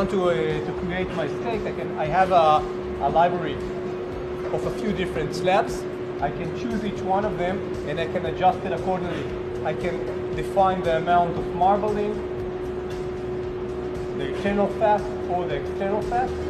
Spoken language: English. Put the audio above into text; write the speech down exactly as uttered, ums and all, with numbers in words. want to, uh, to create my steak, I, can, I have a, a library of a few different slabs. I can choose each one of them and I can adjust it accordingly. I can define the amount of marbling, the internal fat or the external fat.